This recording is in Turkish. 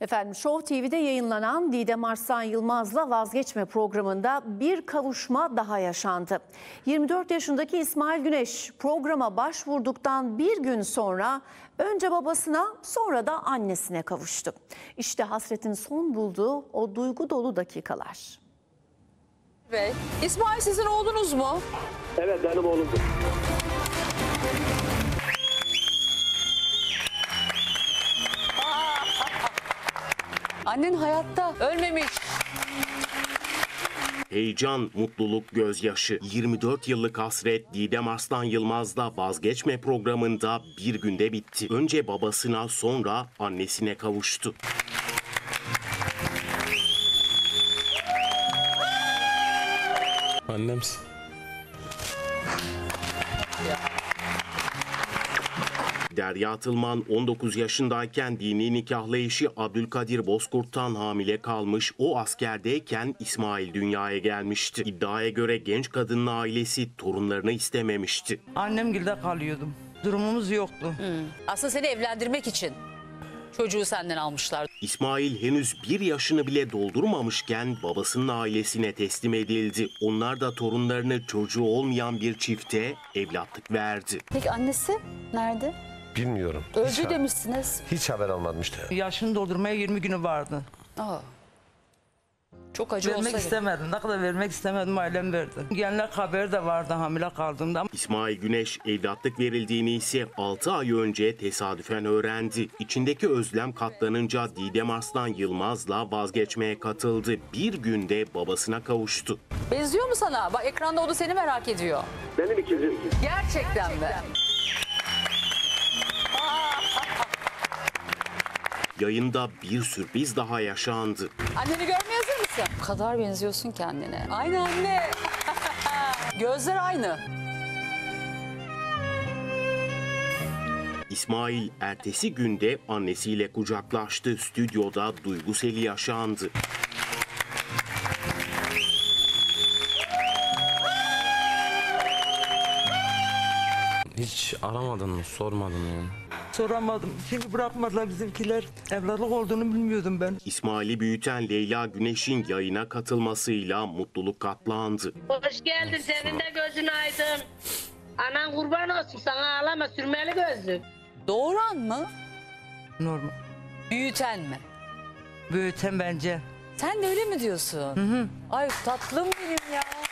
Efendim Show TV'de yayınlanan Didem Arslan Yılmaz'la Vazgeçme programında bir kavuşma daha yaşandı. 24 yaşındaki İsmail Güneş programa başvurduktan bir gün sonra önce babasına sonra da annesine kavuştu. İşte hasretin son bulduğu o duygu dolu dakikalar. Bey, İsmail sizin oğlunuz mu? Evet, benim oğlumdur. Annen hayatta, ölmemiş. Heyecan, mutluluk, gözyaşı. 24 yıllık hasret Didem Arslan Yılmaz'la Vazgeçme programında bir günde bitti. Önce babasına sonra annesine kavuştu. Annemsin. Derya Tılman 19 yaşındayken dini nikahlı eşi Abdülkadir Bozkurt'tan hamile kalmış, o askerdeyken İsmail dünyaya gelmişti. İddiaya göre genç kadının ailesi torunlarını istememişti. Annemgilde kalıyordum. Durumumuz yoktu. Aslında seni evlendirmek için çocuğu senden almışlar. İsmail henüz 1 yaşını bile doldurmamışken babasının ailesine teslim edildi. Onlar da torunlarını çocuğu olmayan bir çifte evlatlık verdi. Peki annesi nerede? Bilmiyorum. Öldü demişsiniz. Hiç haber almadım işte. Yaşını doldurmaya 20 günü vardı. Aa. Çok acı olsa gerek. İstemedim. Ne kadar vermek istemedim, ailem verdi. Genel haberi de vardı hamile kaldığımda. İsmail Güneş evlatlık verildiğini ise 6 ay önce tesadüfen öğrendi. İçindeki özlem katlanınca Didem Arslan Yılmaz'la Vazgeçmeye katıldı. Bir günde babasına kavuştu. Benziyor mu sana? Bak ekranda o da seni merak ediyor. Benim ikizim. Gerçekten mi? Yayında bir sürpriz daha yaşandı. Anneni görmeye hazır mısın? O kadar benziyorsun ki annene. Aynı anne. Gözler aynı. İsmail ertesi günde annesiyle kucaklaştı. Stüdyoda duygu seli yaşandı. Hiç aramadın mı, sormadın mı? Soramadım. Şimdi bırakmadılar bizimkiler. Evlatlık olduğunu bilmiyordum ben. İsmail'i büyüten Leyla Güneş'in yayına katılmasıyla mutluluk katlandı. Hoş geldin. Senin de gözün aydın. Anan kurban olsun. Sana ağlama. Sürmeli gözlük. Doğuran mı? Normal. Büyüten mi? Büyüten bence. Sen de öyle mi diyorsun? Hı hı. Ay tatlım benim ya.